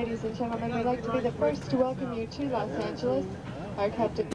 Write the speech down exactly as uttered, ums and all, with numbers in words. Ladies and gentlemen, we'd like to be the first to welcome you to Los Angeles. Our captain...